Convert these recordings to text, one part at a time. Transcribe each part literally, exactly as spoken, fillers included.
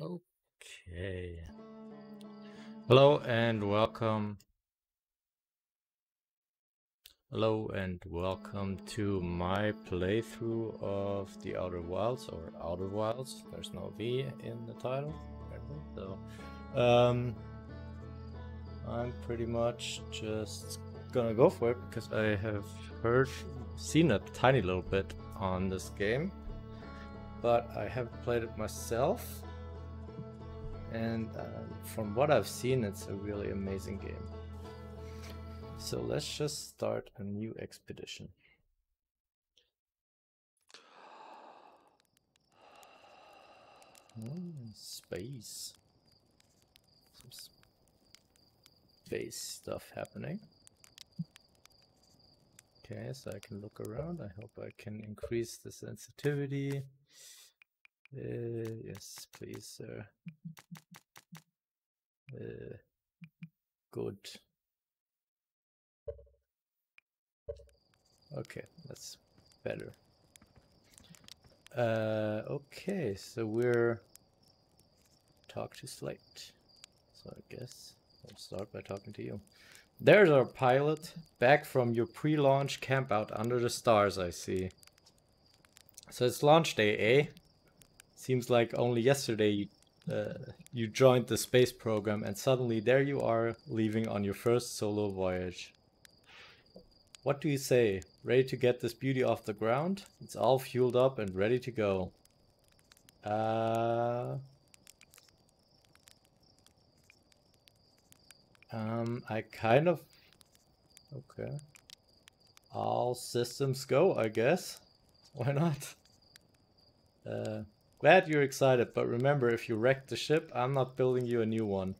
Okay. Hello and welcome. Hello and welcome to my playthrough of the Outer Wilds or Outer Wilds. There's no V in the title, apparently. So um, I'm pretty much just gonna go for it because I have heard, seen a tiny little bit on this game, but I haven't played it myself. And uh, from what I've seen, it's a really amazing game. So let's just start a new expedition. Mm, space. Some space stuff happening. Okay, so I can look around. I hope I can increase the sensitivity. Uh, yes, please, sir. Uh, good. Okay, that's better. Uh, okay, so we're... Talk to Slate. So I guess I'll start by talking to you. There's our pilot, back from your pre-launch camp out under the stars, I see. So it's launch day, eh? Seems like only yesterday you, uh, you joined the space program and suddenly there you are, leaving on your first solo voyage. What do you say? Ready to get this beauty off the ground? It's all fueled up and ready to go. Uh... Um, I kind of... Okay. All systems go, I guess. Why not? Uh, glad you're excited, but remember, if you wreck the ship, I'm not building you a new one.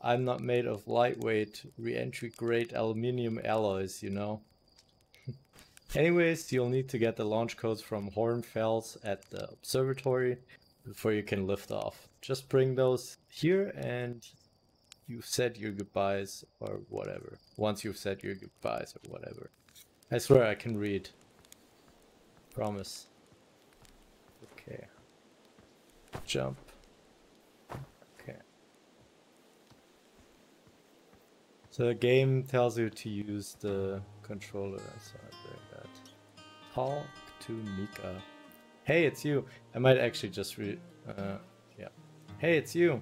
I'm not made of lightweight, re-entry grade aluminium alloys, you know. Anyways, you'll need to get the launch codes from Hornfels at the observatory before you can lift off. Just bring those here and you've said your goodbyes or whatever. Once you've said your goodbyes or whatever. I swear I can read. Promise. Okay. Jump. So the game tells you to use the controller, so I bring that. Talk to Nika. Hey, it's you. I might actually just read, uh, yeah. Hey, it's you.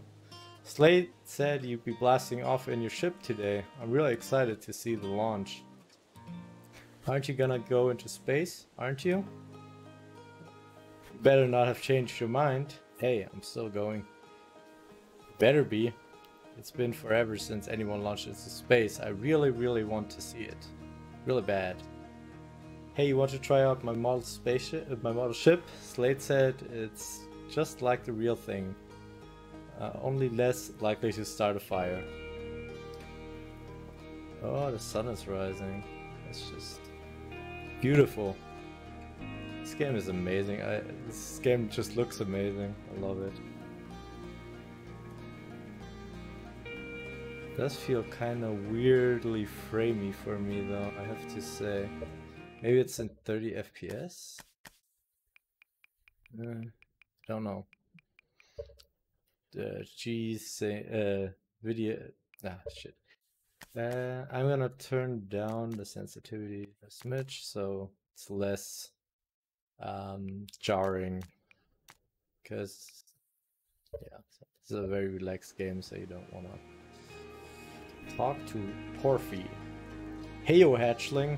Slate said you'd be blasting off in your ship today. I'm really excited to see the launch. Aren't you gonna go into space, aren't you? You better not have changed your mind. Hey, I'm still going. Better be. It's been forever since anyone launched into space. I really, really want to see it. Really bad. Hey, you want to try out my model spaceship? Uh, my model ship? Slate said it's just like the real thing. Uh, only less likely to start a fire. Oh, the sun is rising. It's just beautiful. This game is amazing. I, this game just looks amazing. I love it. Does feel kind of weirdly framey for me though, I have to say. Maybe it's in thirty F P S? Uh, don't know. The G say uh video ah shit. Uh, I'm gonna turn down the sensitivity a smidge so it's less um jarring. Because yeah, it's a very relaxed game, so you don't wanna. Talk to Porphy. Heyo, hatchling.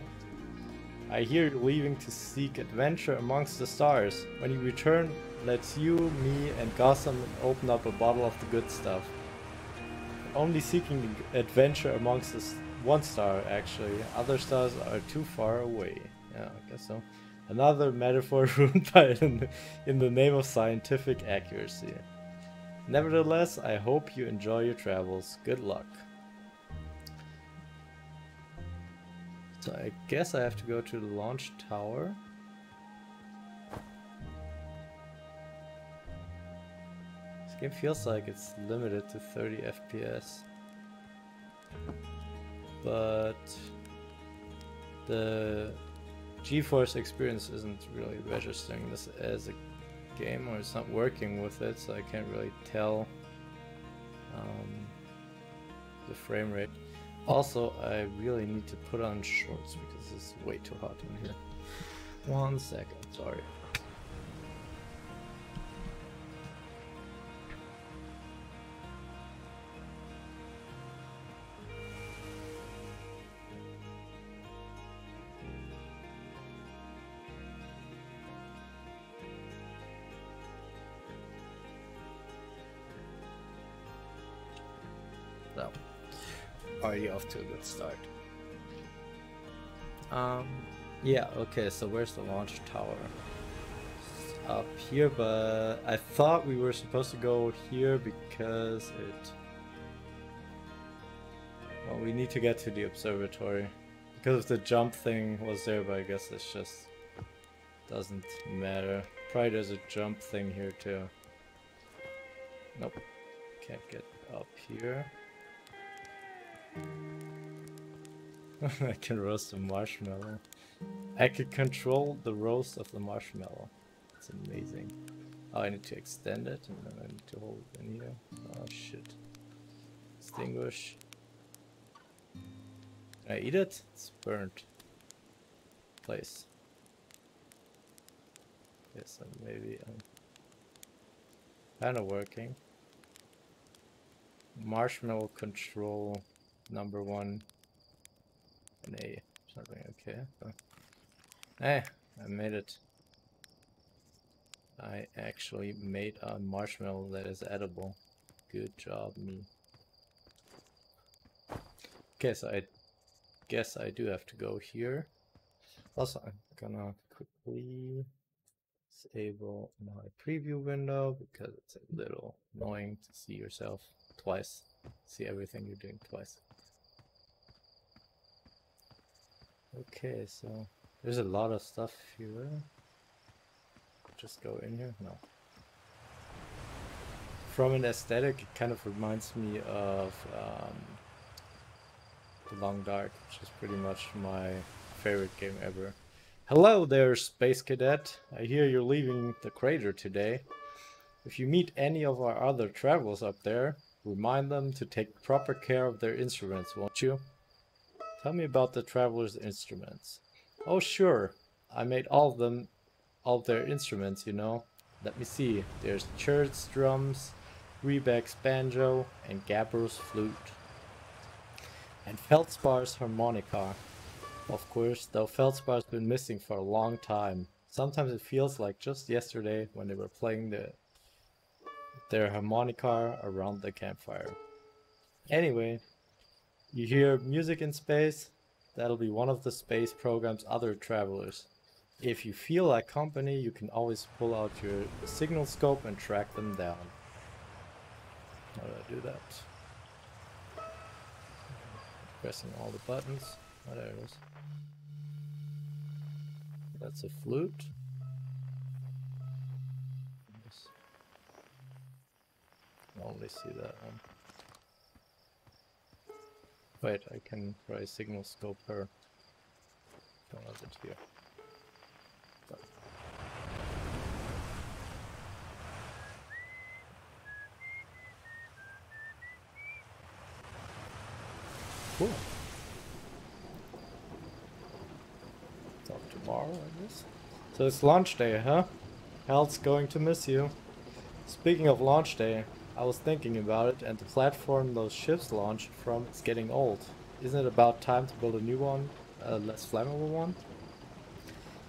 I hear you're leaving to seek adventure amongst the stars. When you return, let's you, me, and Gossam open up a bottle of the good stuff. Only seeking adventure amongst the one star, actually. Other stars are too far away. Yeah, I guess so. Another metaphor ruined by in, in the name of scientific accuracy. Nevertheless, I hope you enjoy your travels. Good luck. So I guess I have to go to the launch tower. This game feels like it's limited to thirty F P S. But the GeForce Experience isn't really registering this as a game, or it's not working with it, so I can't really tell um, the frame rate. Also, I really need to put on shorts because it's way too hot in here. One second, sorry. Off to a good start. Um, yeah, okay, so where's the launch tower? It's up here, but I thought we were supposed to go here because it... Well, we need to get to the observatory. Because the jump thing was there, but I guess it's just... doesn't matter. Probably there's a jump thing here too. Nope. Can't get up here. I can roast a marshmallow. I can control the roast of the marshmallow. It's amazing. Oh, I need to extend it and then I need to hold it in here. Oh shit. Extinguish. Can I eat it? It's burnt. Place. Yes, I'm maybe I'm kinda working. Marshmallow control number one and A something. Okay, oh. Hey, I made it. I actually made a marshmallow that is edible. Good job me. Okay, so I guess I do have to go here. Also, I'm gonna quickly disable my preview window because it's a little annoying to see yourself twice, see everything you're doing twice. Okay, so there's a lot of stuff here. Just go in here? No. From an aesthetic, it kind of reminds me of um, The Long Dark, which is pretty much my favorite game ever. Hello there, Space Cadet. I hear you're leaving the crater today. If you meet any of our other travelers up there, remind them to take proper care of their instruments, won't you? Tell me about the travelers' instruments. Oh sure, I made all of them, all of their instruments, you know. Let me see, there's Chert's drums, Rebeck's banjo, and Gabbro's flute. And Feldspar's harmonica. Of course, though Feldspar's been missing for a long time. Sometimes it feels like just yesterday when they were playing the, their harmonica around the campfire. Anyway. You hear music in space? That'll be one of the space program's other travelers. If you feel like company, you can always pull out your signal scope and track them down. How do I do that? Pressing all the buttons. Oh, there it is. That's a flute. I can only see that one. Wait, I can try signal scope her. Don't have it here. But. Cool. Talk tomorrow, I guess. So it's launch day, huh? Hal's going to miss you. Speaking of launch day, I was thinking about it, and the platform those ships launched from is getting old. Isn't it about time to build a new one, a less flammable one?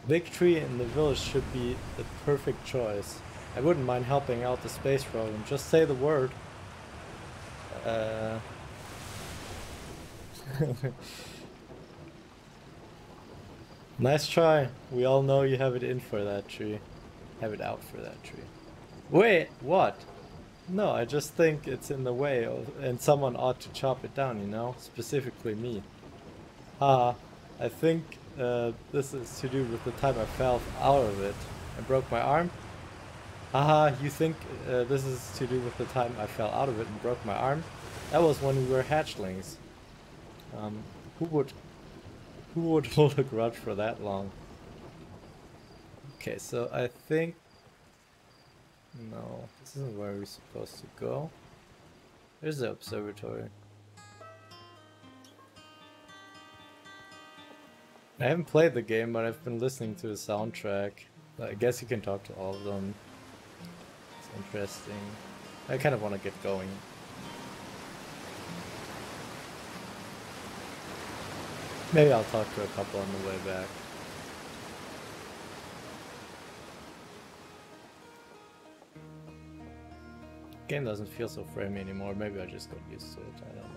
Big Tree in the village should be the perfect choice. I wouldn't mind helping out the space program, just say the word. Uh... Nice try. We all know you have it in for that tree. Have it out for that tree. Wait, what? No, I just think it's in the way of, and someone ought to chop it down, you know? Specifically me. Ah, I think uh, this is to do with the time I fell out of it and broke my arm? Haha, you think uh, this is to do with the time I fell out of it and broke my arm? That was when we were hatchlings. Um, who would... Who would hold a grudge for that long? Okay, so I think... No, this isn't where we're supposed to go. There's the observatory. I haven't played the game, but I've been listening to the soundtrack. I guess you can talk to all of them. It's interesting. I kind of want to get going. Maybe I'll talk to a couple on the way back. The game doesn't feel so framey anymore. Maybe I just got used to it. I don't know.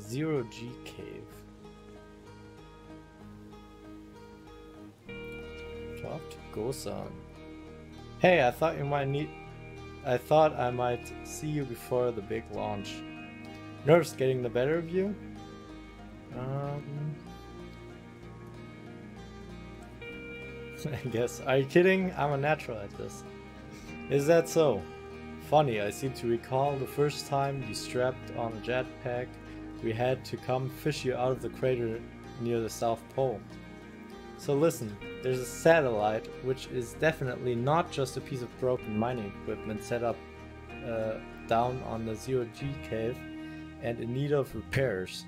Zero G cave. Talk to Gosan. Hey, I thought you might need. I thought I might see you before the big launch. Nerves getting the better of you? Um. I guess. Are you kidding? I'm a natural at this. Is that so? Funny, I seem to recall the first time you strapped on a jetpack. We had to come fish you out of the crater near the South Pole. So listen, there's a satellite which is definitely not just a piece of broken mining equipment set up uh, down on the Zero-G cave and in need of repairs.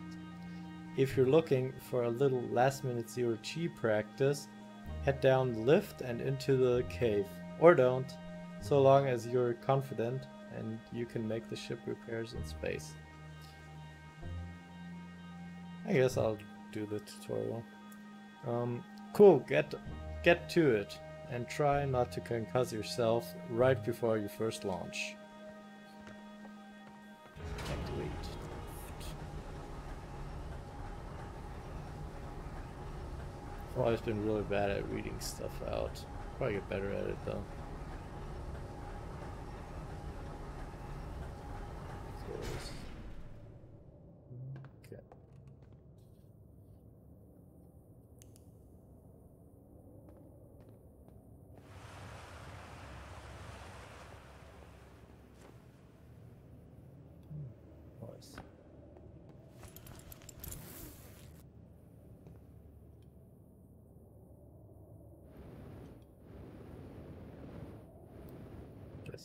If you're looking for a little last-minute Zero-G practice, head down the lift and into the cave. Or don't, so long as you're confident and you can make the ship repairs in space. I guess I'll do the tutorial. Um, cool, get get to it and try not to concuss yourself right before you first launch. Activate. I've always been really bad at reading stuff out. Probably get better at it though.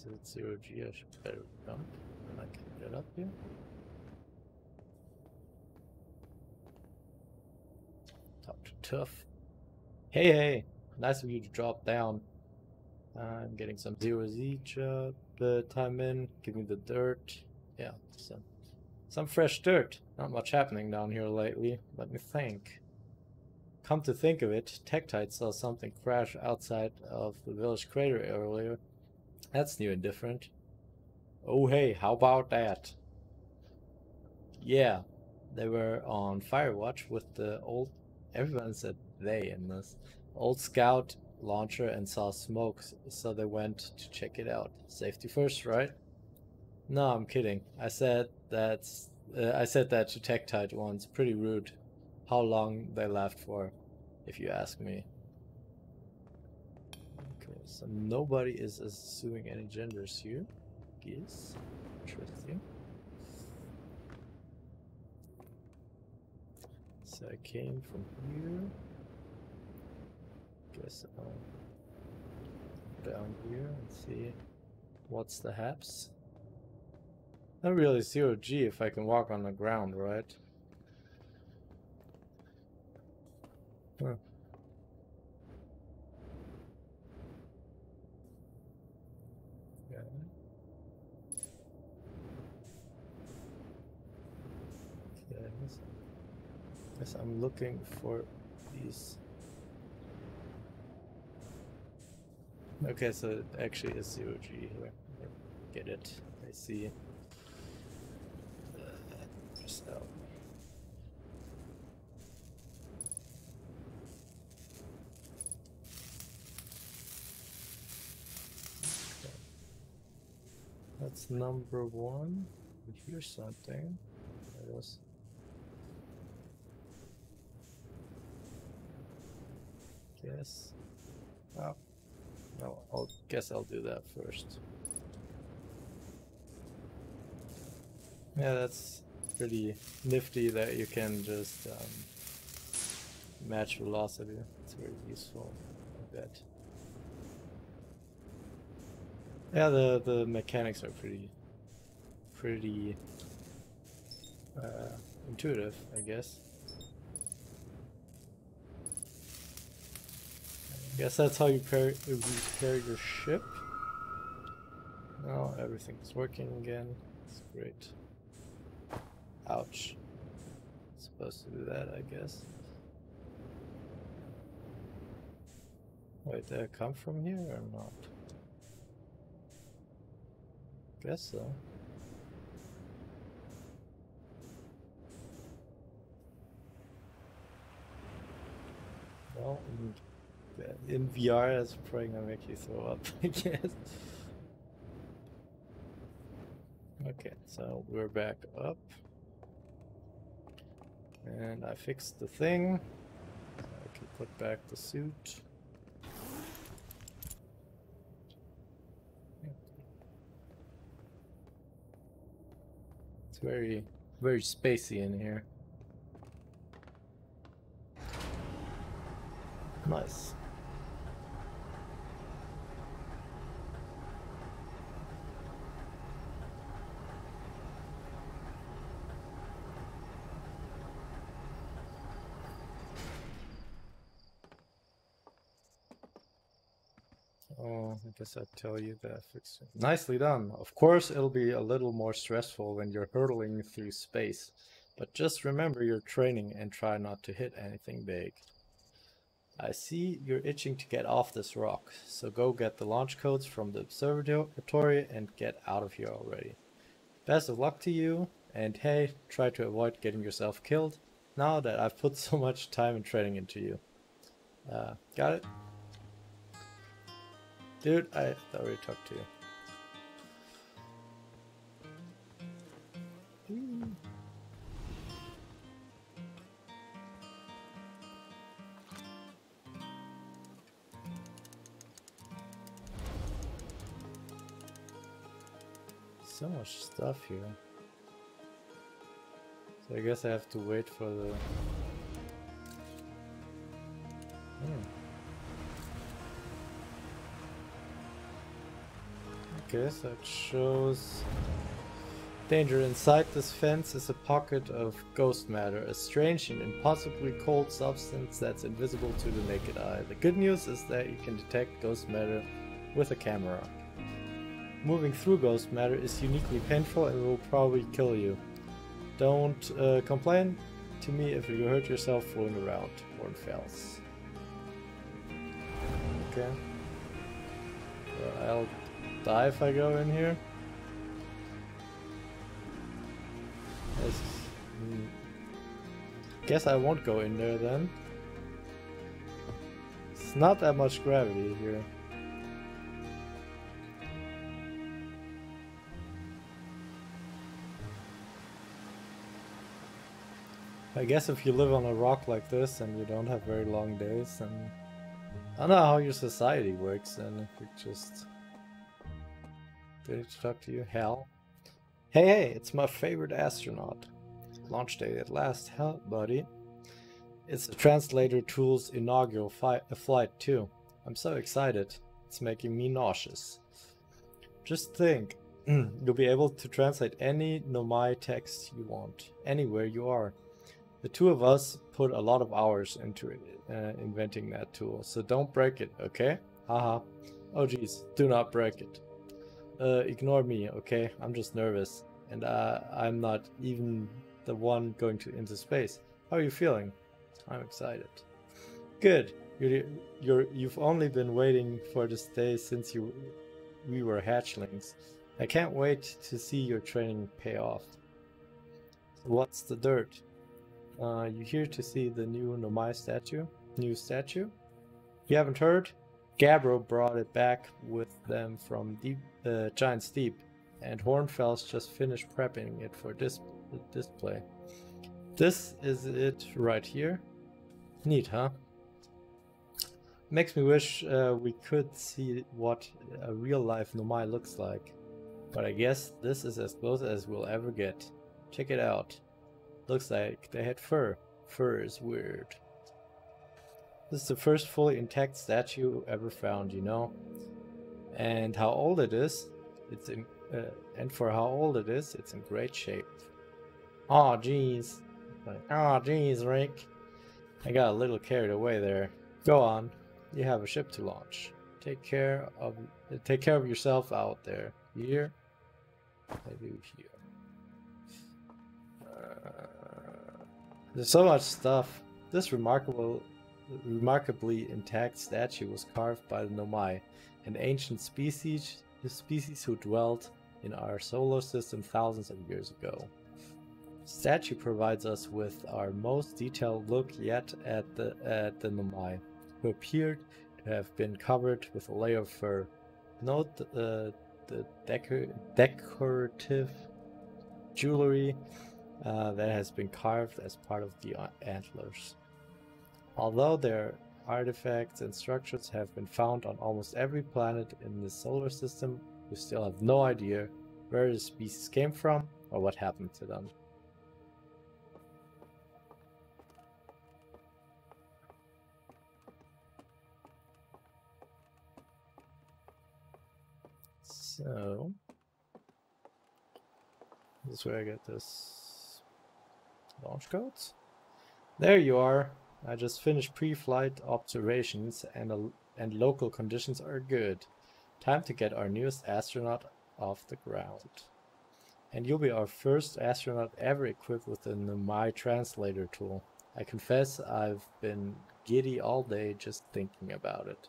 It's zero G, I should better jump and I can get up here. Talk to Tuff. Hey, hey, nice of you to drop down. I'm getting some zero Z job uh, time in. Give me the dirt. Yeah, some, some fresh dirt. Not much happening down here lately. Let me think. Come to think of it, Tektite saw something crash outside of the village crater earlier. That's new and different. Oh hey, how about that? Yeah, they were on Firewatch with the old... Everyone said they in this. Old scout launcher and saw smoke, so they went to check it out. Safety first, right? No, I'm kidding. I said that's... Uh, I said that to Tektite once. Pretty rude. How long they laughed for, if you ask me. So nobody is assuming any genders here. Yes, interesting. So I came from here. Guess I'll go down here and see what's the haps. Not really zero G if I can walk on the ground, right? Huh. I'm looking for these. Okay, so it actually is zero G here. Get it. I see. Uh, just out. Okay. That's number one. We hear something. That was. Yes. Oh. No, I'll guess I'll do that first. Yeah, that's pretty nifty that you can just um, match velocity. It's That's very useful, I bet. Yeah, the, the mechanics are pretty, pretty uh, intuitive, I guess. I guess that's how you repair your ship. Now everything's working again. It's great. Ouch. Supposed to do that, I guess. Wait, did I come from here or not? Guess so. Well, in V R, that's probably gonna make you throw up, I guess. Okay, so we're back up. And I fixed the thing. I can put back the suit. It's very, very spacey in here. Nice. I guess I'd tell you that I fixed it. Nicely done. Of course, it'll be a little more stressful when you're hurtling through space, but just remember your training and try not to hit anything big. I see you're itching to get off this rock, so go get the launch codes from the observatory and get out of here already. Best of luck to you, and hey, try to avoid getting yourself killed, now that I've put so much time and training into you. Uh, got it? Dude, I already talked to you. Ooh. So much stuff here. So I guess I have to wait for the... Hmm. Okay, so it shows danger. Inside this fence is a pocket of ghost matter, a strange and impossibly cold substance that's invisible to the naked eye. The good news is that you can detect ghost matter with a camera. Moving through ghost matter is uniquely painful and will probably kill you. Don't uh, complain to me if you hurt yourself fooling around. Hornfels. Okay. Well, I'll die if I go in here. Yes. Mm. Guess I won't go in there then. It's not that much gravity here. I guess if you live on a rock like this and you don't have very long days, and I don't know how your society works, and if you just... Did it talk to you? Hal? Hey, hey, it's my favorite astronaut. Launch day at last, huh, buddy? It's the translator tool's inaugural fi flight, too. I'm so excited. It's making me nauseous. Just think, you'll be able to translate any Nomai text you want, anywhere you are. The two of us put a lot of hours into it, uh, inventing that tool, so don't break it, okay? Haha. Oh, geez, do not break it. Uh, ignore me, okay? I'm just nervous, and uh, I'm not even the one going to into space. How are you feeling? I'm excited. Good. You're, you're, you've only been waiting for this day since you we were hatchlings. I can't wait to see your training pay off. So what's the dirt? Uh, you here to see the new Nomai statue? New statue? You haven't heard? Gabbro brought it back with them from deep, uh, Giant's Deep, and Hornfels just finished prepping it for dis display. This is it right here. Neat, huh? Makes me wish uh, we could see what a real-life Nomai looks like, but I guess this is as close as we'll ever get. Check it out. Looks like they had fur. Fur is weird. This is the first fully intact statue ever found, you know. And how old it is, it's in, uh, and for how old it is, it's in great shape. Oh, jeez. Oh, jeez, Rick. I got a little carried away there. Go on. You have a ship to launch. Take care of take care of yourself out there. Here, maybe here. Uh, there's so much stuff. This remarkable, remarkably intact statue was carved by the Nomai, an ancient species, the species who dwelt in our solar system thousands of years ago. The statue provides us with our most detailed look yet at the at the Nomai, who appeared to have been covered with a layer of fur. Note uh, the decor decorative jewelry uh, that has been carved as part of the antlers. Although their artifacts and structures have been found on almost every planet in the solar system, we still have no idea where the species came from or what happened to them. So, this is where I get this launch codes. There you are. I just finished pre-flight observations and a, and local conditions are good. Time to get our newest astronaut off the ground. And you'll be our first astronaut ever equipped with the Nomai translator tool. I confess I've been giddy all day just thinking about it.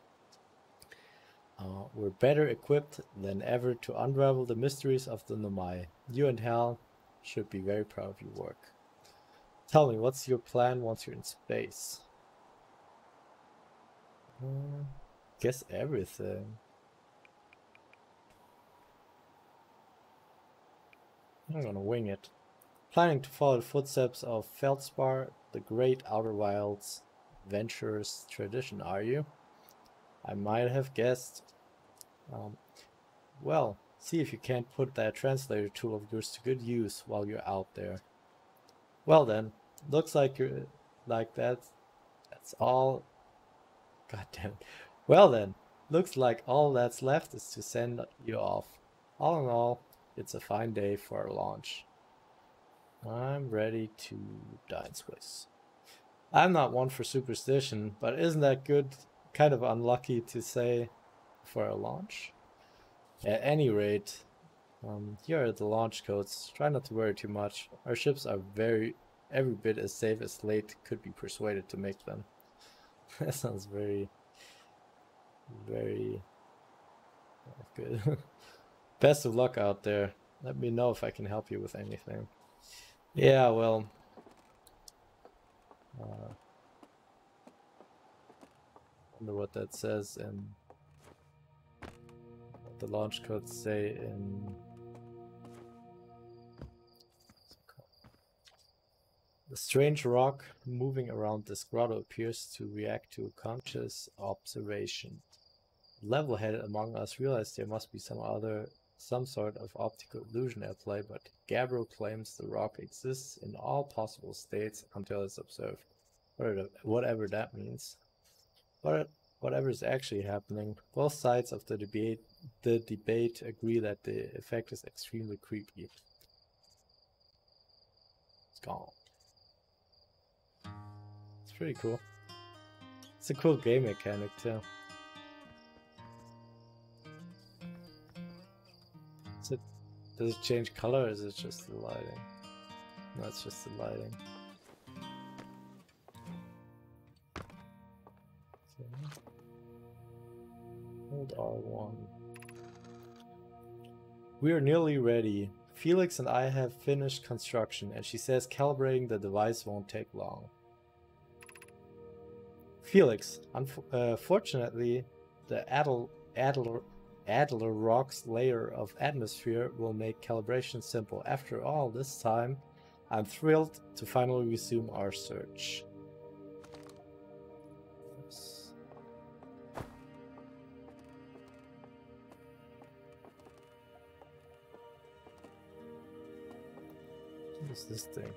Uh, we're better equipped than ever to unravel the mysteries of the Nomai. You and Hal should be very proud of your work. Tell me, what's your plan once you're in space? Uh, guess everything. I'm gonna wing it. Planning to follow the footsteps of Feldspar, the great Outer Wilds venturer's tradition, are you? I might have guessed. Um, well, see if you can't put that translator tool of yours to good use while you're out there. Well then, looks like you're like that. That's all. God damn it. Well then, looks like all that's left is to send you off. All in all, it's a fine day for a launch. I'm ready to die in space. I'm not one for superstition, but isn't that good? Kind of unlucky to say for a launch. At any rate, um, here are the launch codes. Try not to worry too much. Our ships are very, every bit as safe as Slate could be persuaded to make them. That sounds very, very good. Best of luck out there. Let me know if I can help you with anything. Yeah, well. Uh, I wonder what that says and what the launch codes say in the strange rock moving around this grotto appears to react to conscious observation. Level-headed among us realized there must be some other some sort of optical illusion at play, but Gabbro claims the rock exists in all possible states until it's observed. Whatever that means. But whatever is actually happening, both sides of the debate the debate agree that the effect is extremely creepy. It's gone. It's pretty cool. It's a cool game mechanic too. Is it, does it change color or is it just the lighting? No, it's just the lighting. R one. We are nearly ready. Felix and I have finished construction, and she says calibrating the device won't take long. Felix, unfortunately, uh, the Attlerock's Attler, Attler layer of atmosphere will make calibration simple. After all this time, I'm thrilled to finally resume our search. This thing.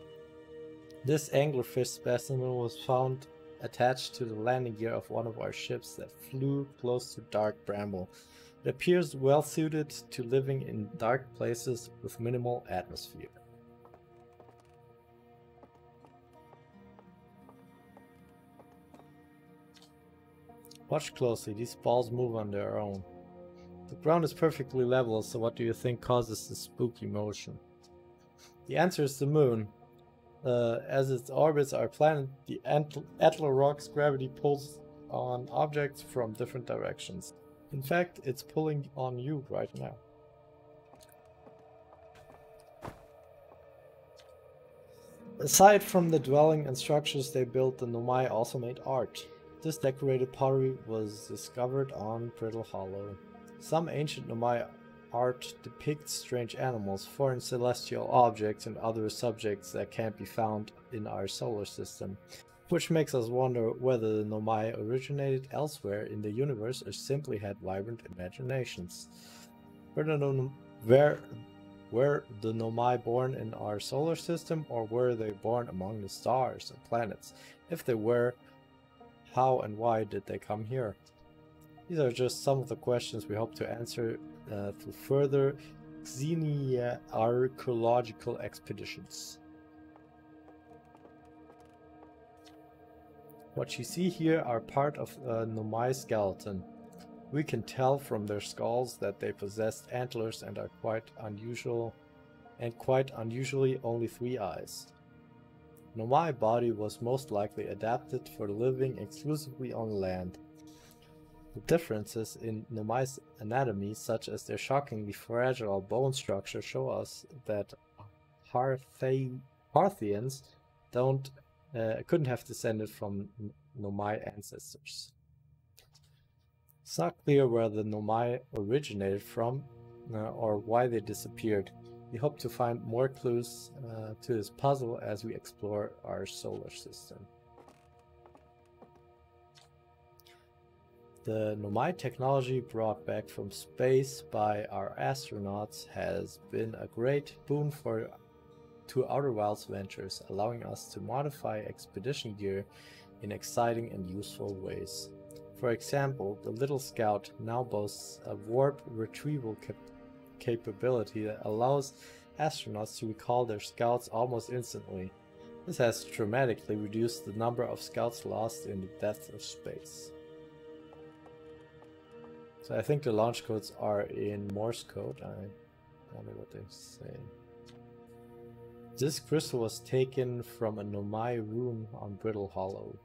This anglerfish specimen was found attached to the landing gear of one of our ships that flew close to Dark Bramble. It appears well suited to living in dark places with minimal atmosphere. Watch closely, these balls move on their own. The ground is perfectly level, so what do you think causes this spooky motion? The answer is the moon. Uh, as its orbits are planned, the Attlerock's gravity pulls on objects from different directions. In fact, it's pulling on you right now. Aside from the dwelling and structures they built, the Nomai also made art. This decorated pottery was discovered on Brittle Hollow. Some ancient Nomai art depicts strange animals, foreign celestial objects, and other subjects that can't be found in our solar system, which makes us wonder whether the Nomai originated elsewhere in the universe or simply had vibrant imaginations. Were the, were, were the Nomai born in our solar system, or were they born among the stars and planets? If they were, how and why did they come here? These are just some of the questions we hope to answer uh, through further Xenia archaeological expeditions. What you see here are part of a Nomai skeleton. We can tell from their skulls that they possessed antlers and are quite unusual, and quite unusually only three eyes. Nomai body was most likely adapted for living exclusively on land. The differences in Nomai's anatomy, such as their shockingly fragile bone structure, show us that Harthians don't uh, couldn't have descended from Nomai ancestors. It's not clear where the Nomai originated from uh, or why they disappeared. We hope to find more clues uh, to this puzzle as we explore our solar system. The Nomai technology brought back from space by our astronauts has been a great boon for to Outer Wilds ventures, allowing us to modify expedition gear in exciting and useful ways. For example, the Little Scout now boasts a warp retrieval cap capability that allows astronauts to recall their scouts almost instantly. This has dramatically reduced the number of scouts lost in the depths of space. So I think the launch codes are in Morse code. I wonder what they say. This crystal was taken from a Nomai room on Brittle Hollow.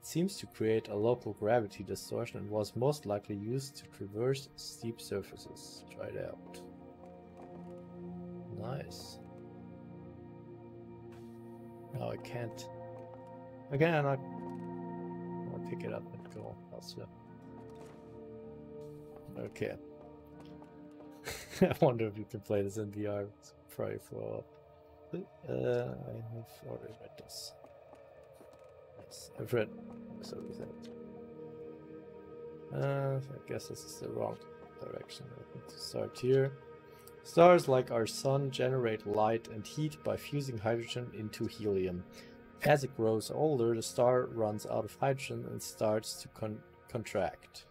It seems to create a local gravity distortion and was most likely used to traverse steep surfaces. Try it out. Nice. No, I can't. Again, I... I'll pick it up and go elsewhere. Okay. I wonder if you can play this in V R. It's probably flow up. Uh, I have already read this. Yes, I've read most everything. Uh, I guess this is the wrong direction. I need to start here. Stars like our sun generate light and heat by fusing hydrogen into helium. As it grows older, the star runs out of hydrogen and starts to con contract.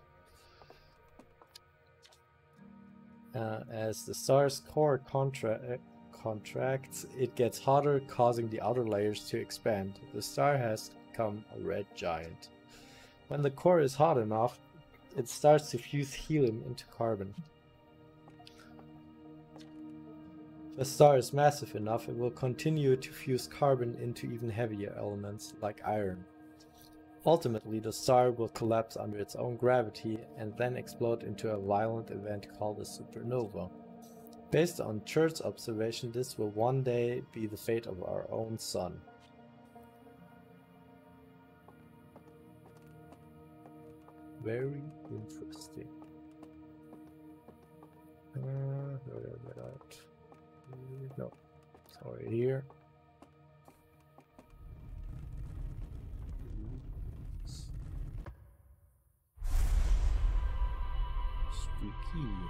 Uh, as the star's core contra uh, contracts, it gets hotter, causing the outer layers to expand. The star has become a red giant. When the core is hot enough, it starts to fuse helium into carbon. If a star is massive enough, it will continue to fuse carbon into even heavier elements like iron. Ultimately, the star will collapse under its own gravity and then explode into a violent event called a supernova. Based on Chert's observation, this will one day be the fate of our own sun. Very interesting. Uh, no, sorry, here. Spooky.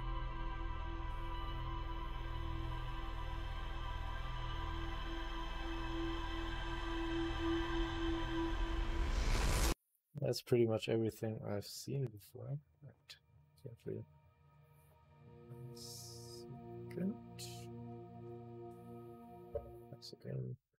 That's pretty much everything I've seen before. Right. Yeah, really. Second. Second.